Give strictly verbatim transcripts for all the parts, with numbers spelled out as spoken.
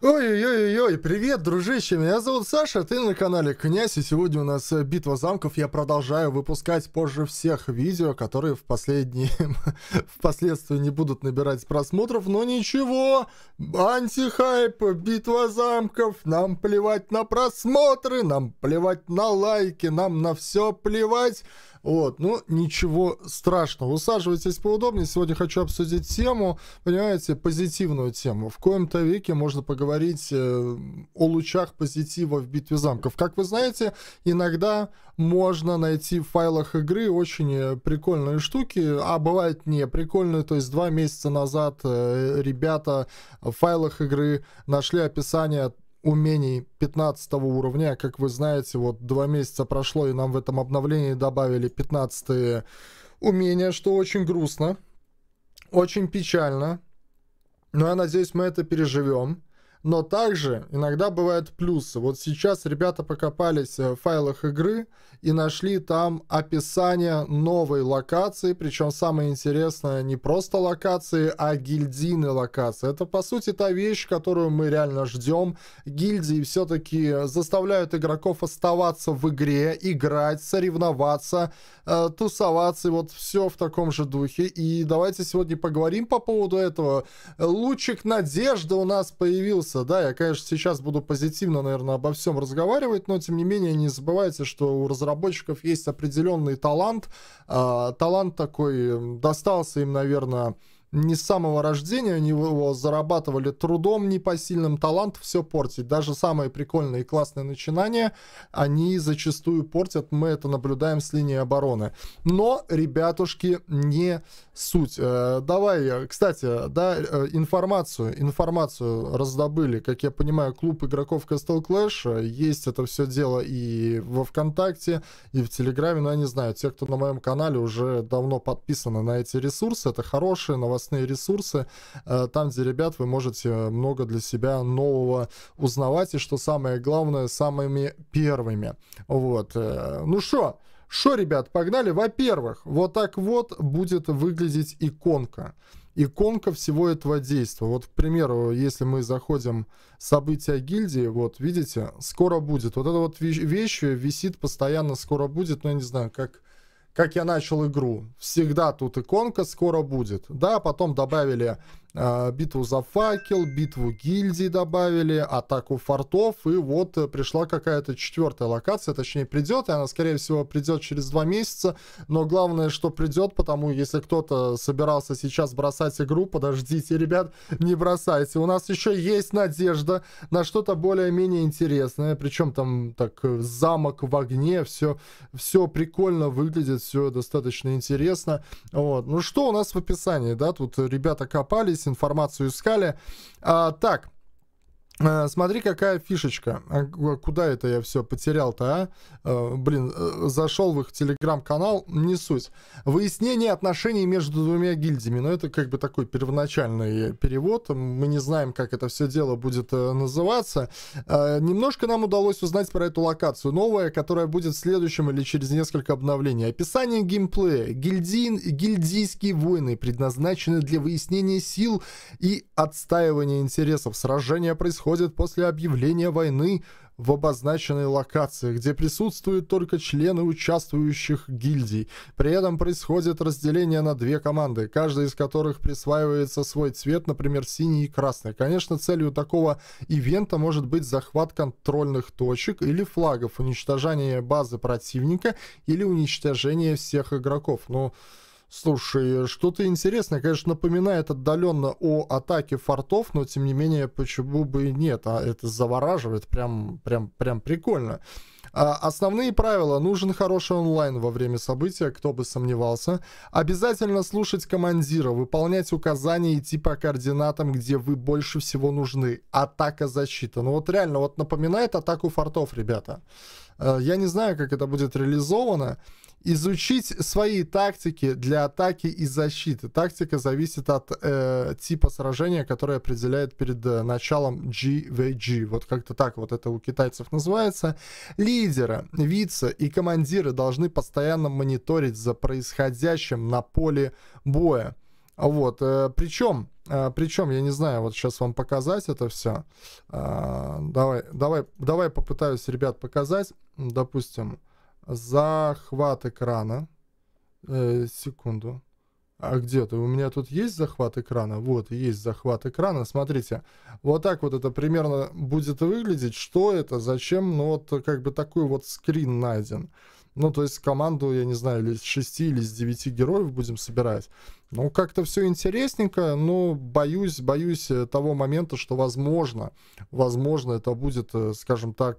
Ой-ой-ой, привет, дружище, меня зовут Саша, ты на канале Князь, и сегодня у нас битва замков. Я продолжаю выпускать позже всех видео, которые в последние, впоследствии не будут набирать просмотров, но ничего, антихайп, битва замков, нам плевать на просмотры, нам плевать на лайки, нам на все плевать. Вот, ну, ничего страшного. Усаживайтесь поудобнее. Сегодня хочу обсудить тему, понимаете, позитивную тему. В коем-то веке можно поговорить э, о лучах позитива в битве замков. Как вы знаете, иногда можно найти в файлах игры очень прикольные штуки, а бывает не прикольные. То есть два месяца назад э, ребята в файлах игры нашли описание умений пятнадцатого уровня, как вы знаете, вот два месяца прошло, и нам в этом обновлении добавили пятнадцатое умение, что очень грустно, очень печально, но я надеюсь, мы это переживем. Но также иногда бывают плюсы. Вот сейчас ребята покопались в файлах игры и нашли там описание новой локации. Причем самое интересное не просто локации, а гильдийной локации. Это по сути та вещь, которую мы реально ждем. Гильдии все-таки заставляют игроков оставаться в игре, играть, соревноваться, тусоваться. И вот все в таком же духе. И давайте сегодня поговорим по поводу этого. Лучик надежды у нас появился. Да, я, конечно, сейчас буду позитивно, наверное, обо всем разговаривать, но, тем не менее, не забывайте, что у разработчиков есть определенный талант. А, талант такой достался им, наверное, не с самого рождения, они его зарабатывали трудом непосильным, талант все портить. Даже самые прикольные и классные начинания, они зачастую портят, мы это наблюдаем с линии обороны. Но, ребятушки, не суть. Э, давай, кстати, да, информацию, информацию раздобыли, как я понимаю, клуб игроков Castle Clash, есть это все дело и во ВКонтакте, и в Телеграме, но я не знаю, те, кто на моем канале уже давно подписаны на эти ресурсы, это хорошие новости, ресурсы, там, где, ребят, вы можете много для себя нового узнавать, и, что самое главное, самыми первыми. Вот. Ну что, что, ребят, погнали. Во-первых, вот так вот будет выглядеть иконка. Иконка всего этого действия. Вот, к примеру, если мы заходим в события гильдии, вот, видите, скоро будет. Вот эта вот вещь висит постоянно, скоро будет, но я не знаю, как... Как я начал игру, всегда тут иконка «Скоро будет». Да, потом добавили э, битву за факел, битву гильдии добавили, атаку фортов. И вот пришла какая-то четвертая локация, точнее придет, и она, скорее всего, придет через два месяца. Но главное, что придет, потому если кто-то собирался сейчас бросать игру, подождите, ребят, не бросайте. У нас еще есть надежда на что-то более-менее интересное. Причем там так замок в огне, все, все прикольно выглядит. Все достаточно интересно. Вот. Ну что у нас в описании, да? Тут ребята копались, информацию искали. А, так, а, смотри, какая фишечка. А, куда это я все потерял-то, а? а? Блин, зашел в их телеграм-канал, не суть. Выяснение отношений между двумя гильдиями. Но это как бы такой первоначальный перевод. Мы не знаем, как это все дело будет называться. А, немножко нам удалось узнать про эту локацию. Новая, которая будет в следующем или через несколько обновлений. Описание геймплея. Гильдий, гильдийские войны предназначены для выяснения сил и отстаивания интересов. Сражения происходят после объявления войны в обозначенной локации, где присутствуют только члены участвующих гильдий. При этом происходит разделение на две команды, каждая из которых присваивается свой цвет, например, синий и красный. Конечно, целью такого ивента может быть захват контрольных точек или флагов, уничтожение базы противника или уничтожение всех игроков. Но... Слушай, что-то интересное, конечно, напоминает отдаленно о атаке фортов, но, тем не менее, почему бы и нет, а это завораживает, прям, прям, прям прикольно. А, основные правила. Нужен хороший онлайн во время события, кто бы сомневался. Обязательно слушать командира, выполнять указания, идти по координатам, где вы больше всего нужны. Атака, защита. Ну вот реально, вот напоминает атаку фортов, ребята. Я не знаю, как это будет реализовано. Изучить свои тактики для атаки и защиты. Тактика зависит от э, типа сражения, которое определяет перед э, началом джи ви джи. Вот как-то так вот это у китайцев называется. Лидеры, вице и командиры должны постоянно мониторить за происходящим на поле боя. Вот. Причем А, причем, я не знаю, вот сейчас вам показать это все. А, давай, давай, давай попытаюсь, ребят, показать. Допустим, захват экрана. Э, секунду. А где-то у меня тут есть захват экрана? Вот, есть захват экрана. Смотрите, вот так вот это примерно будет выглядеть. Что это? Зачем? Ну, вот как бы такой вот скрин найден. Ну, то есть команду, я не знаю, или с шести, или с девяти героев будем собирать. Ну, как-то все интересненько, но боюсь, боюсь того момента, что возможно, возможно, это будет, скажем так,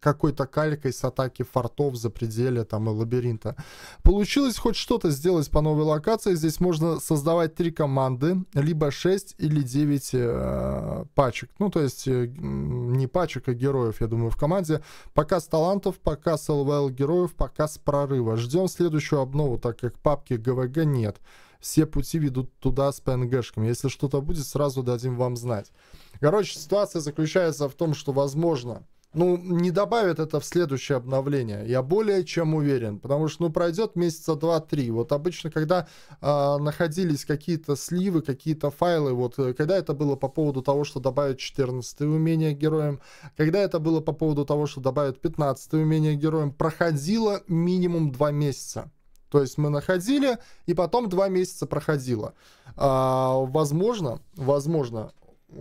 какой-то калькой с атаки фортов за пределе там и лабиринта. Получилось хоть что-то сделать по новой локации. Здесь можно создавать три команды, либо шесть или девять э, пачек. Ну, то есть э, не пачек, а героев, я думаю, в команде. Показ талантов, показ эл ви эл героев, показ прорыва. Ждем следующую обнову, так как папки джи ви джи нет. Все пути ведут туда с пи эн джи-шками. Если что-то будет, сразу дадим вам знать. Короче, ситуация заключается в том, что, возможно, ну, не добавят это в следующее обновление. Я более чем уверен. Потому что, ну, пройдет месяца два-три. Вот обычно, когда э, находились какие-то сливы, какие-то файлы, вот, когда это было по поводу того, что добавят четырнадцатое умение героям, когда это было по поводу того, что добавят пятнадцатое умение героям, проходило минимум два месяца. То есть мы находили, и потом два месяца проходило. А, возможно, возможно,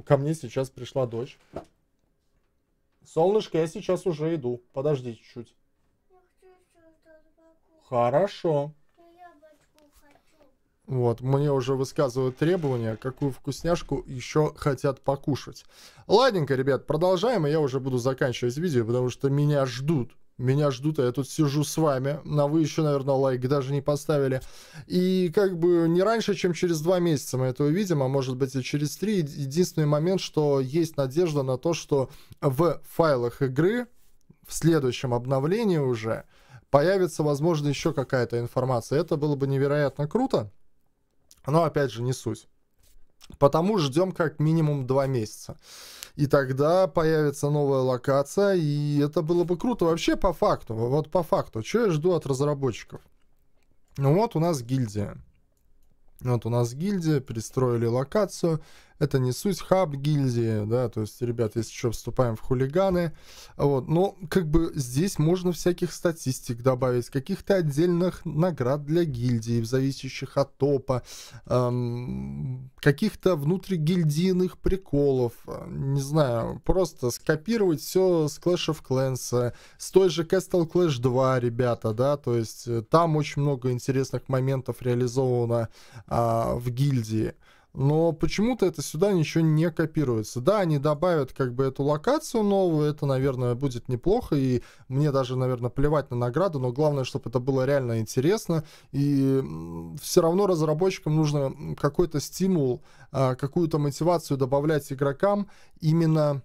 ко мне сейчас пришла дочь. Солнышко, я сейчас уже иду. Подожди чуть-чуть. Хорошо. Я хочу. Вот, мне уже высказывают требования, какую вкусняшку еще хотят покушать. Ладненько, ребят, продолжаем, и я уже буду заканчивать видео, потому что меня ждут. Меня ждут, а я тут сижу с вами. А вы еще, наверное, лайк даже не поставили. И как бы не раньше, чем через два месяца мы это увидим, а может быть и через три. Единственный момент, что есть надежда на то, что в файлах игры в следующем обновлении уже появится, возможно, еще какая-то информация. Это было бы невероятно круто, но опять же не суть. Потому ждем как минимум два месяца. И тогда появится новая локация, и это было бы круто. Вообще по факту, вот по факту, что я жду от разработчиков? Ну вот у нас гильдия. Вот у нас гильдия, перестроили локацию. Это не суть, хаб гильдии, да, то есть, ребят, если что, вступаем в хулиганы. Вот, но как бы здесь можно всяких статистик добавить, каких-то отдельных наград для гильдии, зависящих от топа, эм, каких-то внутригильдийных приколов, не знаю, просто скопировать все с Clash of Clans, с той же Castle Clash два, ребята, да, то есть там очень много интересных моментов реализовано э, в гильдии. Но почему-то это сюда ничего не копируется. Да, они добавят как бы эту локацию новую, это, наверное, будет неплохо, и мне даже, наверное, плевать на награду, но главное, чтобы это было реально интересно, и все равно разработчикам нужно какой-то стимул, какую-то мотивацию добавлять игрокам именно...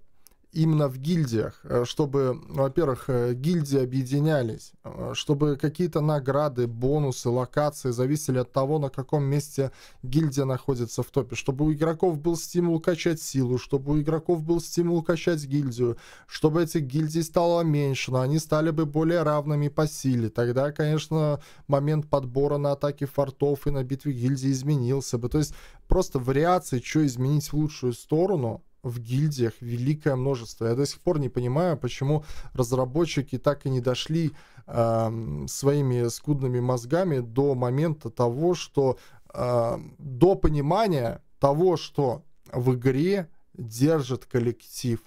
именно в гильдиях, чтобы, во-первых, гильдии объединялись, чтобы какие-то награды, бонусы, локации зависели от того, на каком месте гильдия находится в топе, чтобы у игроков был стимул качать силу, чтобы у игроков был стимул качать гильдию, чтобы этих гильдий стало меньше, но они стали бы более равными по силе. Тогда, конечно, момент подбора на атаки фортов и на битве гильдии изменился бы. То есть просто вариации, что изменить в лучшую сторону, в гильдиях великое множество. Я до сих пор не понимаю, почему разработчики так и не дошли э, своими скудными мозгами до момента того, что э, до понимания того, что в игре держит коллектив,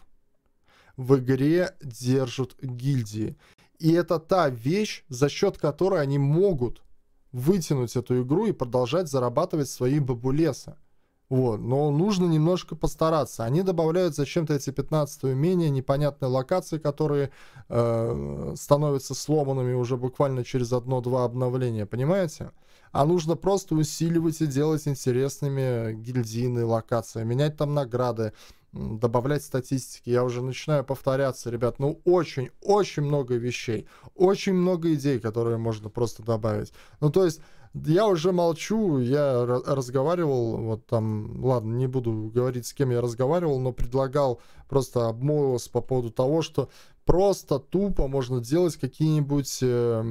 в игре держат гильдии. И это та вещь, за счет которой они могут вытянуть эту игру и продолжать зарабатывать свои бабулесы. Вот, но нужно немножко постараться. Они добавляют зачем-то эти пятнадцать умения, непонятные локации, которые э, становятся сломанными уже буквально через одно-два обновления, понимаете? А нужно просто усиливать и делать интересными гильдийные локации, менять там награды, добавлять статистики. Я уже начинаю повторяться, ребят, ну очень-очень много вещей, очень много идей, которые можно просто добавить. Ну то есть я уже молчу, я разговаривал, вот там, ладно, не буду говорить, с кем я разговаривал, но предлагал просто обмолвился по поводу того, что просто тупо можно делать какие-нибудь э,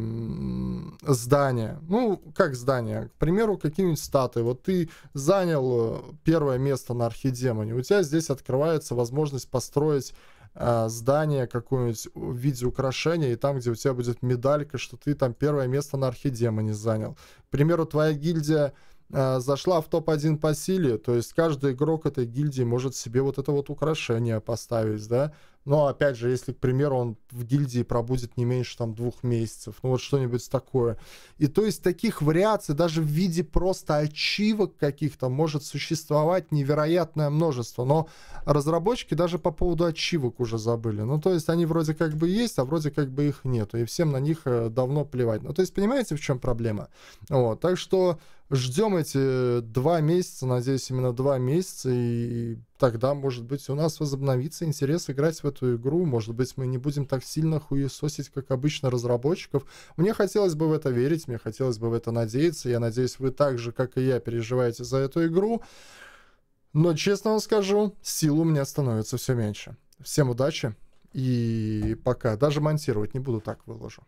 здания. Ну, как здания? К примеру, какие-нибудь статуи. Вот ты занял первое место на Архидемоне. У тебя здесь открывается возможность построить э, здание какое-нибудь в виде украшения. И там, где у тебя будет медалька, что ты там первое место на Архидемоне занял. К примеру, твоя гильдия э, зашла в топ один по силе. То есть каждый игрок этой гильдии может себе вот это вот украшение поставить, да? Но, опять же, если, к примеру, он в гильдии пробудет не меньше там двух месяцев. Ну, вот что-нибудь такое. И то есть таких вариаций даже в виде просто ачивок каких-то может существовать невероятное множество. Но разработчики даже по поводу ачивок уже забыли. Ну, то есть они вроде как бы есть, а вроде как бы их нету. И всем на них давно плевать. Ну, то есть понимаете, в чем проблема? Вот, так что ждем эти два месяца, надеюсь, именно два месяца, и тогда, может быть, у нас возобновится интерес играть в эту игру. Может быть, мы не будем так сильно хуесосить, как обычно, разработчиков. Мне хотелось бы в это верить, мне хотелось бы в это надеяться. Я надеюсь, вы так же, как и я, переживаете за эту игру. Но, честно вам скажу, сил у меня становится все меньше. Всем удачи и пока. Даже монтировать не буду, так выложу.